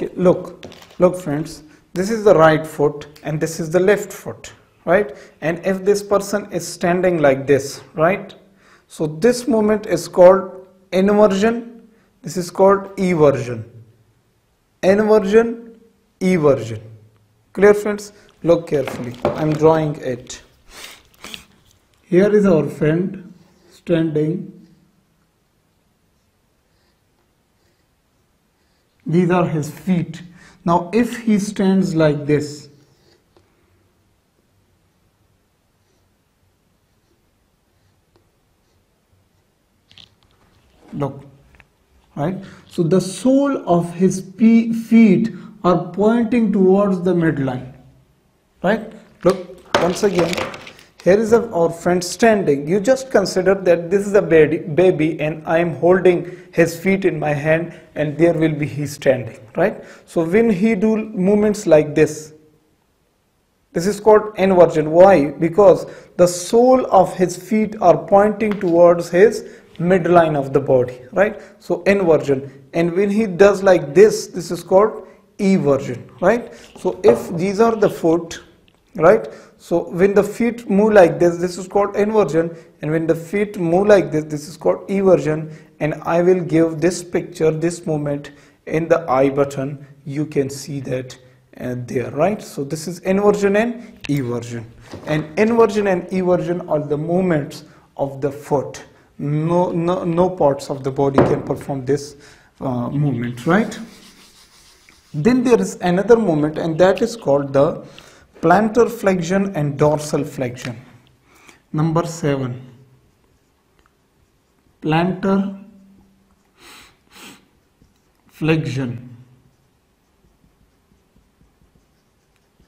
Okay, look friends, this is the right foot and this is the left foot, right? And if this person is standing like this, right? So this movement is called inversion. This is called eversion. Inversion, eversion. Clear friends? Look carefully. I'm drawing it. Here is our friend standing. These are his feet. Now if he stands like this, look, right? So the sole of his feet are pointing towards the midline, right? Look, once again, here is our friend standing. You just consider that this is a baby and I am holding his feet in my hand, and there will be he standing, right? So when he do movements like this, this is called inversion. Why? Because the sole of his feet are pointing towards his midline of the body, right? So inversion. And when he does like this, this is called eversion, right? So if these are the foot, right? So when the feet move like this, this is called inversion, and when the feet move like this, this is called eversion. And I will give this picture, this movement in the I button. You can see that there, right? So this is inversion and eversion, and inversion and eversion are the movements of the foot. No parts of the body can perform this movement, right? Then there is another movement, and that is called the plantar flexion and dorsal flexion. Number 7, plantar flexion,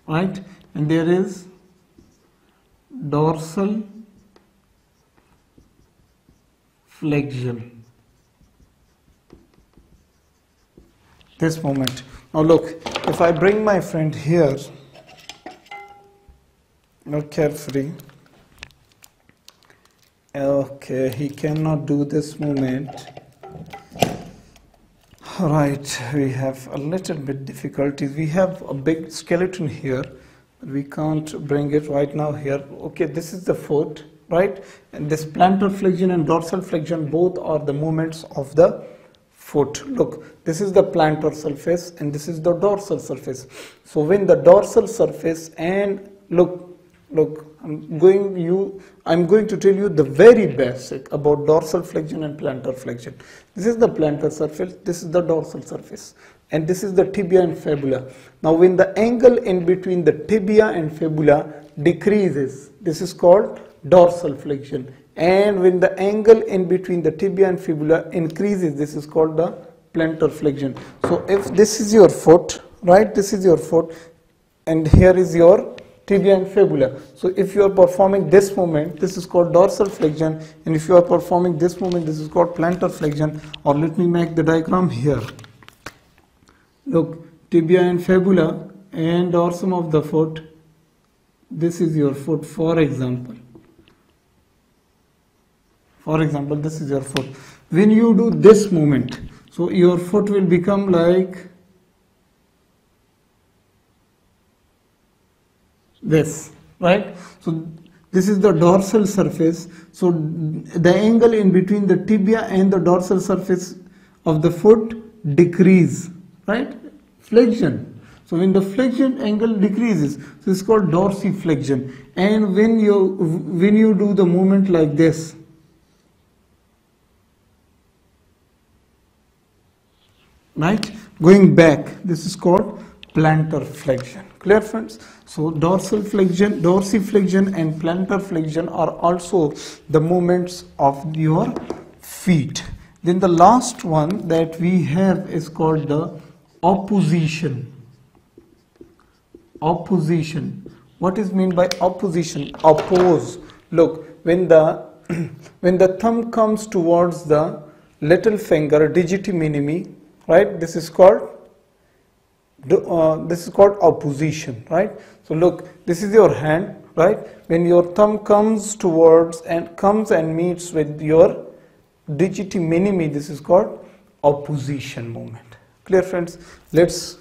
right? And there is dorsal flexion, this movement. Now look, if I bring my friend here, not carefully. Okay, he cannot do this movement. Alright, we have a little bit difficulties. We have a big skeleton here. We can't bring it right now here. Okay, this is the foot, right? And this plantar flexion and dorsal flexion, both are the movements of the foot. Look, this is the plantar surface and this is the dorsal surface. So when the dorsal surface and look, I'm going to tell you the very basic about dorsal flexion and plantar flexion. This is the plantar surface, this is the dorsal surface, and this is the tibia and fibula. Now when the angle in between the tibia and fibula decreases, this is called dorsal flexion. And when the angle in between the tibia and fibula increases, this is called the plantar flexion. So if this is your foot, right, this is your foot, and here is your tibia and fibula. So if you are performing this movement, this is called dorsal flexion, and if you are performing this movement, this is called plantar flexion. Or let me make the diagram here. Look, tibia and fibula and dorsum of the foot. This is your foot, for example. For example, this is your foot. When you do this movement, so your foot will become like this, right? So this is the dorsal surface. So the angle in between the tibia and the dorsal surface of the foot decrease, right? Flexion. So when the flexion angle decreases, so it's called dorsiflexion. And when you do the movement like this, right, going back, this is called plantar flexion. Clear friends? So dorsal flexion, dorsiflexion and plantar flexion are also the movements of your feet. Then the last one that we have is called the opposition. Opposition. What is meant by opposition? Oppose. Look, when the thumb comes towards the little finger, digiti minimi, right? This is called opposition, right? So look, this is your hand, right? When your thumb comes and meets with your digiti minimi, this is called opposition movement. Clear, friends? Let's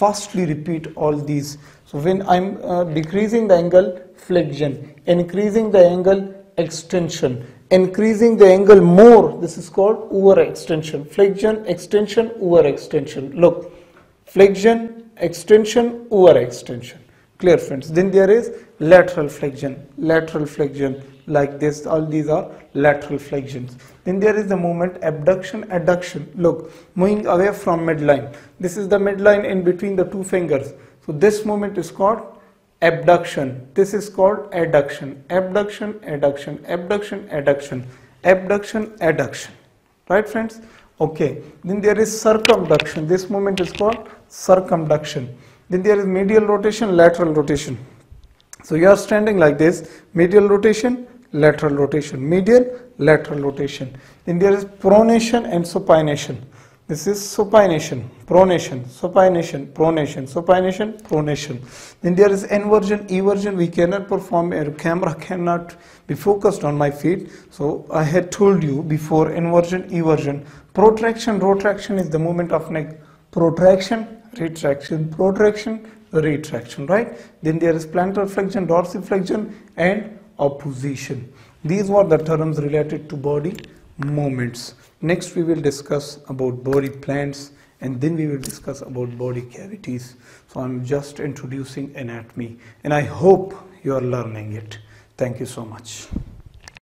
firstly repeat all these. So when I'm decreasing the angle, flexion, increasing the angle, extension, increasing the angle more, this is called overextension. Flexion, extension, overextension. Look, flexion, extension, overextension. Clear, friends? Then there is lateral flexion, like this. All these are lateral flexions. Then there is the movement abduction, adduction. Look, moving away from midline. This is the midline in between the two fingers. So this movement is called abduction. This is called adduction. Abduction, adduction, abduction, adduction, abduction, adduction. Right, friends? Okay. Then there is circumduction. This movement is called circumduction. Then there is medial rotation, lateral rotation. So you are standing like this, medial rotation, lateral rotation, medial, lateral rotation. Then there is pronation and supination. This is supination, pronation, supination, pronation, supination, pronation. Then there is inversion, eversion. We cannot perform, a camera cannot be focused on my feet. So I had told you before, inversion, eversion. Protraction, rotraction is the movement of neck. Protraction, retraction, protraction, retraction, right? Then there is plantar flexion, dorsiflexion and opposition. These were the terms related to body movements. Next we will discuss about body plans, and then we will discuss about body cavities. So I am just introducing anatomy, and I hope you are learning it. Thank you so much.